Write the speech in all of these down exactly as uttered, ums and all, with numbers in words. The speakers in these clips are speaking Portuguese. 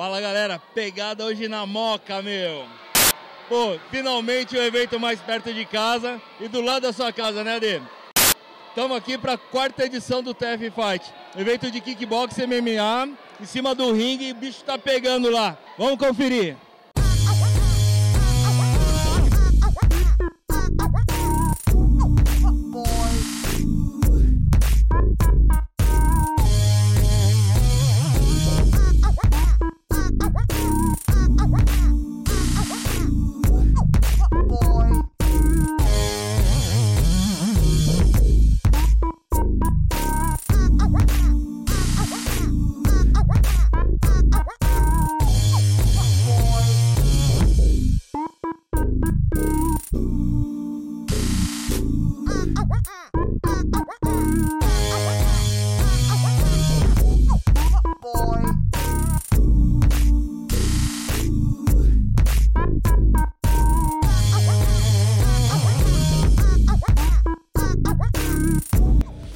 Fala galera, pegada hoje na Mooca, meu! Pô, finalmente o evento mais perto de casa e do lado da sua casa, né, Adê? Estamos aqui para a quarta edição do T F Fight, evento de kickboxing M M A, em cima do ringue, o bicho tá pegando lá. Vamos conferir!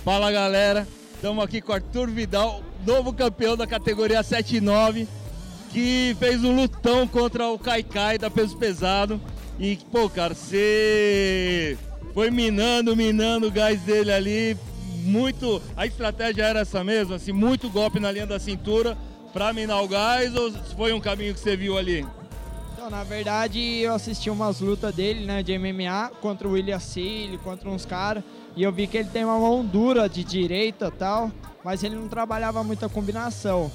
Fala galera, estamos aqui com Arthur Vidal, novo campeão da categoria sete nove, que fez um lutão contra o Kaikai da peso pesado. E, pô, cara, você foi minando, minando o gás dele ali, muito. A estratégia era essa mesmo, assim, muito golpe na linha da cintura para minar o gás, ou foi um caminho que você viu ali? Então, na verdade, eu assisti umas lutas dele, né, de M M A, contra o William Seale, contra uns caras. E eu vi que ele tem uma mão dura de direita e tal, mas ele não trabalhava muita combinação.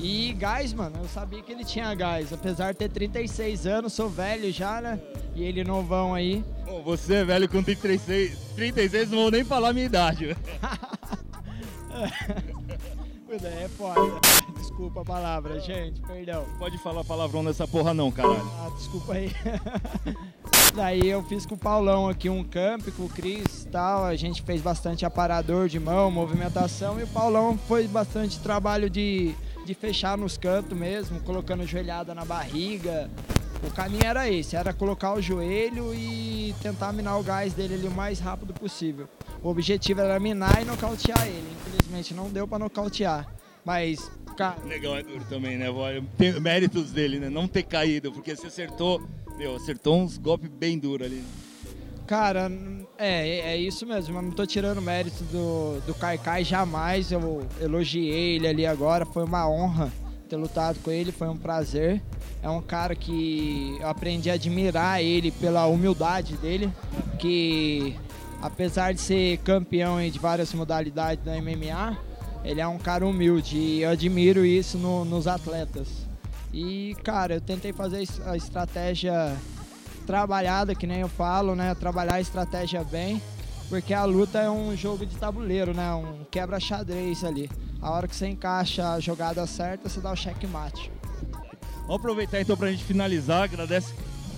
E gás, mano, eu sabia que ele tinha gás, apesar de ter trinta e seis anos, sou velho já, né? E ele novão aí. Bom, você é velho com trinta e seis, trinta e seis não vou nem falar a minha idade. Pois é, é foda. Desculpa a palavra, gente, perdão. Não pode falar palavrão nessa porra não, caralho. Ah, desculpa aí. Daí eu fiz com o Paulão aqui um camp, com o Cris e tal, a gente fez bastante aparador de mão, movimentação, e o Paulão foi bastante trabalho de, de fechar nos cantos mesmo, colocando joelhada na barriga. O caminho era esse, era colocar o joelho e tentar minar o gás dele ali o mais rápido possível. O objetivo era minar e nocautear ele, infelizmente não deu pra nocautear, mas... Ca... Legal, é duro também, né? Tem méritos dele, né? Não ter caído, porque se acertou... Meu, acertou uns golpes bem duros ali. Cara, é, é isso mesmo, eu não tô tirando mérito do, do Kaikai jamais, eu elogiei ele ali agora, foi uma honra ter lutado com ele, foi um prazer. É um cara que eu aprendi a admirar ele pela humildade dele, que apesar de ser campeão de várias modalidades da M M A, ele é um cara humilde e eu admiro isso no, nos atletas. E, cara, eu tentei fazer a estratégia trabalhada, que nem eu falo, né? Trabalhar a estratégia bem, porque a luta é um jogo de tabuleiro, né? Um quebra-xadrez ali. A hora que você encaixa a jogada certa, você dá o checkmate. Vamos aproveitar então pra gente finalizar, agradece,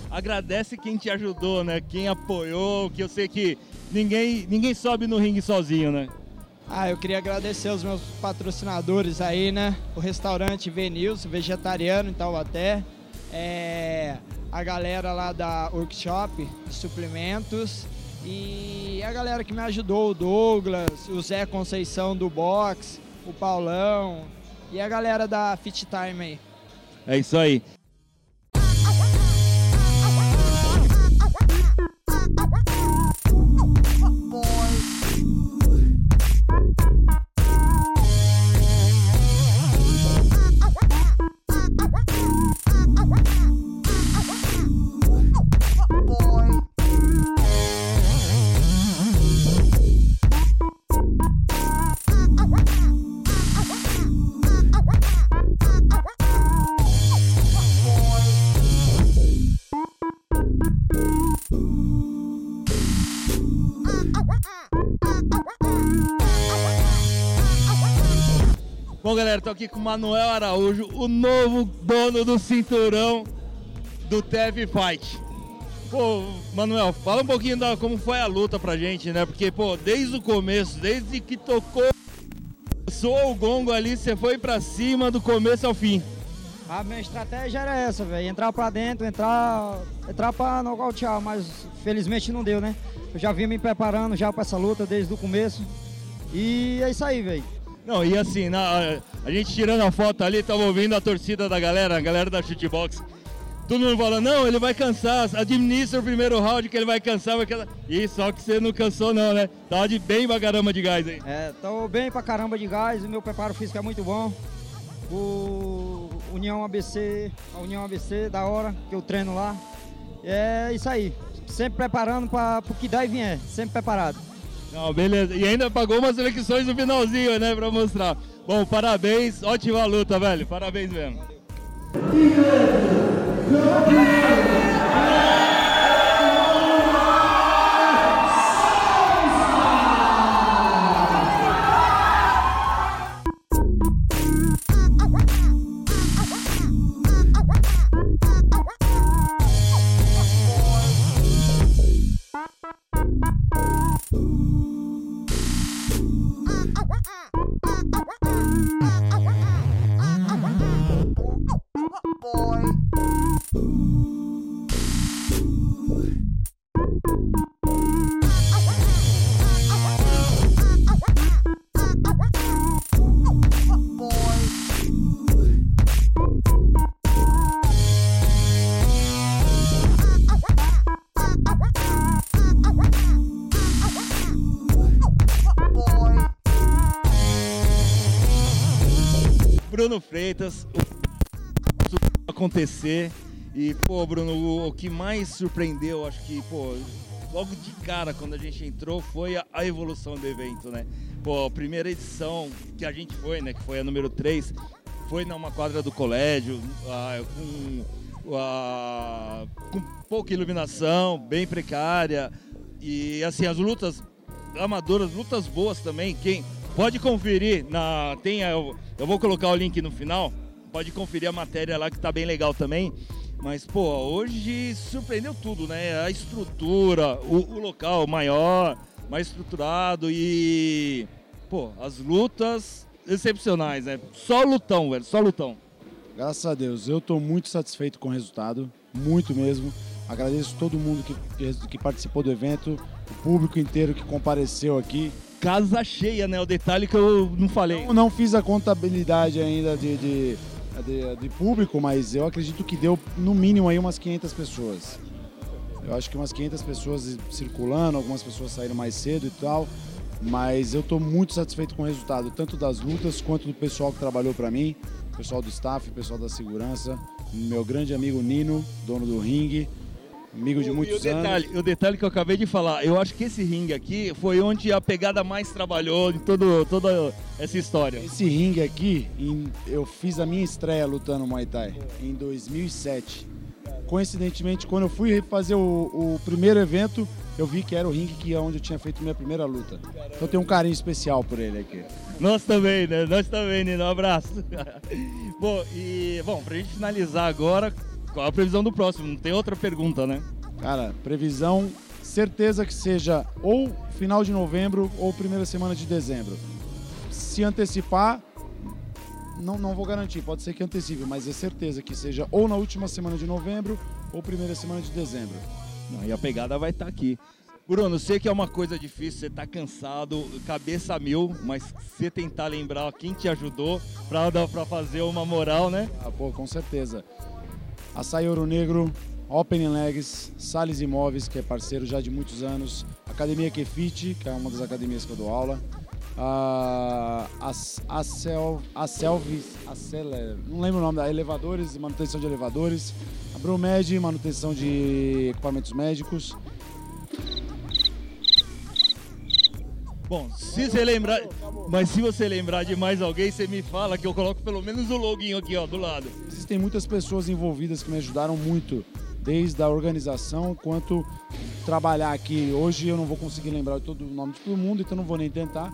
agradece quem te ajudou, né? Quem apoiou, que eu sei que ninguém, ninguém sobe no ringue sozinho, né? Ah, eu queria agradecer os meus patrocinadores aí, né? O restaurante Venilson, vegetariano em Taubaté. É, a galera lá da Workshop de suplementos. E a galera que me ajudou, o Douglas, o Zé Conceição do Box, o Paulão. E a galera da Fit Time aí. É isso aí. Bom, galera, estou aqui com o Manuel Araújo, o novo dono do cinturão do T F Fight. Pô, Manuel, fala um pouquinho da como foi a luta pra gente, né? Porque, pô, desde o começo, desde que tocou, soou o gongo ali, você foi pra cima do começo ao fim. A minha estratégia era essa, velho, entrar pra dentro, entrar, entrar pra nocautear, mas felizmente não deu, né? Eu já vim me preparando já pra essa luta desde o começo e é isso aí, velho. Não, e assim, na, a gente tirando a foto ali, tava ouvindo a torcida da galera, a galera da chutebox. Todo mundo falando, não, ele vai cansar, administra o primeiro round que ele vai cansar. Vai cansar. E só que você não cansou não, né? Tava de bem pra caramba de gás aí. É, tô bem pra caramba de gás, o meu preparo físico é muito bom. O União A B C, a União A B C, da hora, que eu treino lá. É isso aí, sempre preparando para o que dá e vier, sempre preparado. Não, beleza, e ainda pagou umas eleições no finalzinho, né, pra mostrar. Bom, parabéns, ótima luta, velho, parabéns mesmo. Bruno Freitas, o que acontecer e, pô, Bruno, o que mais surpreendeu, acho que, pô, logo de cara, quando a gente entrou, foi a, a evolução do evento, né? Pô, a primeira edição que a gente foi, né, que foi a número três, foi numa quadra do colégio, ah, com, ah, com pouca iluminação, bem precária, e, assim, as lutas amadoras, lutas boas também, quem... Pode conferir, na, tem a, eu, eu vou colocar o link no final, pode conferir a matéria lá que tá bem legal também. Mas, pô, hoje surpreendeu tudo, né? A estrutura, o, o local maior, mais estruturado e, pô, as lutas excepcionais, né? Só lutão, velho, só lutão. Graças a Deus, eu tô muito satisfeito com o resultado, muito mesmo. Agradeço todo mundo que, que, que participou do evento, o público inteiro que compareceu aqui. Casa cheia, né? O detalhe que eu não falei. Eu não fiz a contabilidade ainda de, de, de, de público, mas eu acredito que deu no mínimo aí umas quinhentas pessoas. Eu acho que umas quinhentas pessoas circulando, algumas pessoas saíram mais cedo e tal, mas eu tô muito satisfeito com o resultado, tanto das lutas quanto do pessoal que trabalhou para mim, o pessoal do staff, o pessoal da segurança, meu grande amigo Nino, dono do ringue, amigo de muitos o detalhe, anos. O detalhe que eu acabei de falar, eu acho que esse ringue aqui foi onde a pegada mais trabalhou de todo, toda essa história. Esse ringue aqui, em, eu fiz a minha estreia lutando Muay Thai em dois mil e sete. Coincidentemente, quando eu fui fazer o, o primeiro evento, eu vi que era o ringue que é onde eu tinha feito minha primeira luta. Então eu tenho um carinho especial por ele aqui. Nós também, né? Nós também, Nino. Um abraço. Bom, e bom, pra gente finalizar agora... Qual a previsão do próximo? Não tem outra pergunta, né? Cara, previsão, certeza que seja ou final de novembro ou primeira semana de dezembro. Se antecipar, não, não vou garantir, pode ser que antecipe, mas é certeza que seja ou na última semana de novembro ou primeira semana de dezembro. Não, e a pegada vai estar aqui. Bruno, sei que é uma coisa difícil, você tá cansado, cabeça mil, mas você tentar lembrar quem te ajudou pra, pra fazer uma moral, né? Ah, pô, com certeza. Açaí Ouro Negro, Open Legs, Salles Imóveis, que é parceiro já de muitos anos, Academia Quefit, que é uma das academias que eu dou aula, a Acelvis, não lembro o nome, da elevadores, manutenção de elevadores, a Bromed, manutenção de equipamentos médicos. Bom, se você lembrar, mas se você lembrar de mais alguém, você me fala que eu coloco pelo menos o loginho aqui, ó, do lado. Existem muitas pessoas envolvidas que me ajudaram muito, desde a organização quanto trabalhar aqui. Hoje eu não vou conseguir lembrar todo o nome de todo mundo, então não vou nem tentar,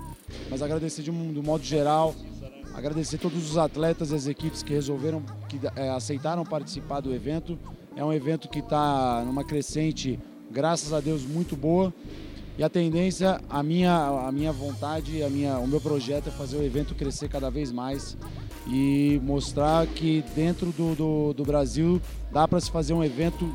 mas agradecer de um, do modo geral, agradecer todos os atletas e as equipes que resolveram, que é, aceitaram participar do evento. É um evento que está numa crescente, graças a Deus, muito boa. E a tendência, a minha, a minha vontade, a minha, o meu projeto é fazer o evento crescer cada vez mais e mostrar que dentro do, do, do Brasil dá para se fazer um evento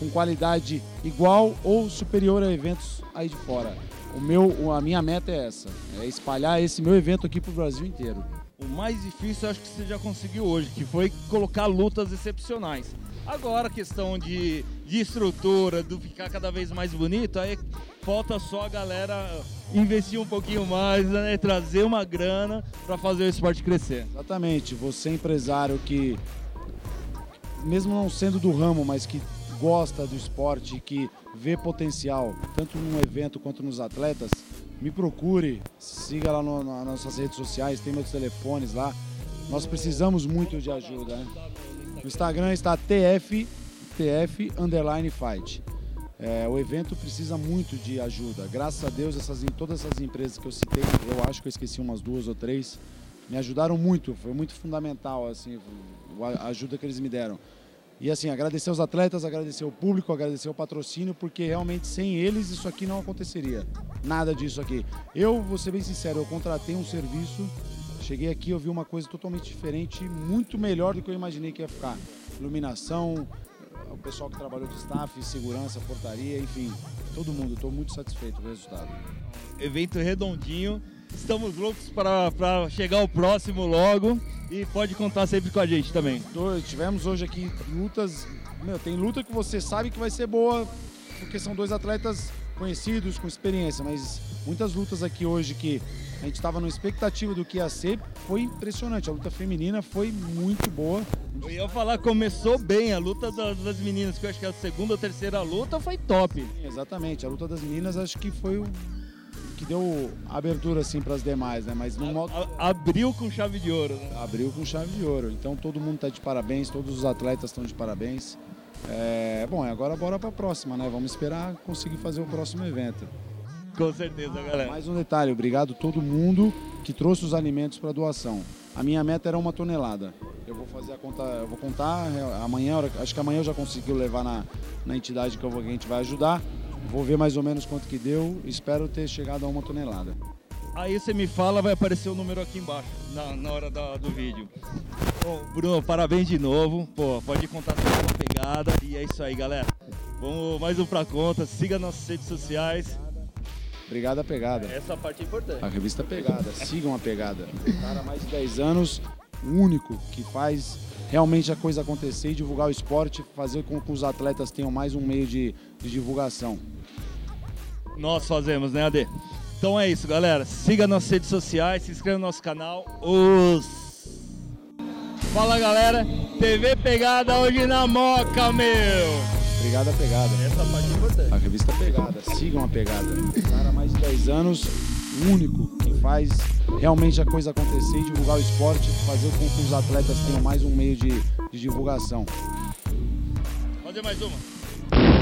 com qualidade igual ou superior a eventos aí de fora. O meu, a minha meta é essa, é espalhar esse meu evento aqui pro Brasil inteiro. O mais difícil eu acho que você já conseguiu hoje, que foi colocar lutas excepcionais. Agora a questão de, de estrutura, do ficar cada vez mais bonito, aí falta só a galera investir um pouquinho mais, né? Trazer uma grana para fazer o esporte crescer. Exatamente, você empresário que, mesmo não sendo do ramo, mas que gosta do esporte, que vê potencial, tanto num evento quanto nos atletas, me procure, siga lá no, nas nossas redes sociais, tem meus telefones lá. Nós precisamos muito de ajuda, né? No Instagram está T F, T F Underline Fight. É, o evento precisa muito de ajuda. Graças a Deus, essas, todas essas empresas que eu citei, eu acho que eu esqueci umas duas ou três, me ajudaram muito, foi muito fundamental assim, a ajuda que eles me deram. E assim, agradecer os atletas, agradecer o público, agradecer o patrocínio, porque realmente sem eles isso aqui não aconteceria. Nada disso aqui. Eu, vou ser bem sincero, eu contratei um serviço, cheguei aqui, eu vi uma coisa totalmente diferente, muito melhor do que eu imaginei que ia ficar. Iluminação, o pessoal que trabalhou de staff, segurança, portaria, enfim, todo mundo. Estou muito satisfeito com o resultado. Evento redondinho. Estamos loucos para chegar ao próximo logo e pode contar sempre com a gente também. Tivemos hoje aqui lutas, meu, tem luta que você sabe que vai ser boa, porque são dois atletas conhecidos, com experiência, mas muitas lutas aqui hoje que a gente estava na expectativa do que ia ser, foi impressionante, a luta feminina foi muito boa. Eu ia falar, começou bem, a luta das meninas, que eu acho que é a segunda ou terceira luta, foi top. Sim, exatamente, a luta das meninas acho que foi o... que deu abertura assim para as demais, né? Mas no modo... Abriu com chave de ouro, né? Abriu com chave de ouro. Então todo mundo está de parabéns, todos os atletas estão de parabéns. É... Bom, agora bora para a próxima, né? Vamos esperar conseguir fazer o próximo evento. Com certeza, ah, galera. Mais um detalhe, obrigado a todo mundo que trouxe os alimentos para doação. A minha meta era uma tonelada. Eu vou fazer a conta, eu vou contar amanhã, acho que amanhã eu já consegui levar na, na entidade que, eu vou, que a gente vai ajudar. Vou ver mais ou menos quanto que deu, espero ter chegado a uma tonelada. Aí você me fala, vai aparecer o número aqui embaixo, na, na hora da, do vídeo. Bom, Bruno, parabéns de novo, pô, pode contar com a pegada e é isso aí, galera. Vamos mais um pra conta, siga nossas redes sociais. Obrigado a Pegada. Essa parte é importante. A revista Pegada, sigam a Pegada. O cara há mais de dez anos, o único que faz realmente a coisa acontecer e divulgar o esporte, fazer com que os atletas tenham mais um meio de, de divulgação. Nós fazemos, né, Ade? Então é isso, galera. Siga nossas redes sociais, se inscreva no nosso canal. Os... Fala, galera. T V Pegada hoje na Mooca, meu! Obrigado a Pegada. Essa parte é importante. A revista Pegada. Sigam a Pegada. O cara há mais de dez anos, o único que faz realmente a coisa acontecer e divulgar o esporte, fazer com que os atletas tenham mais um meio de, de divulgação. Fazer mais uma.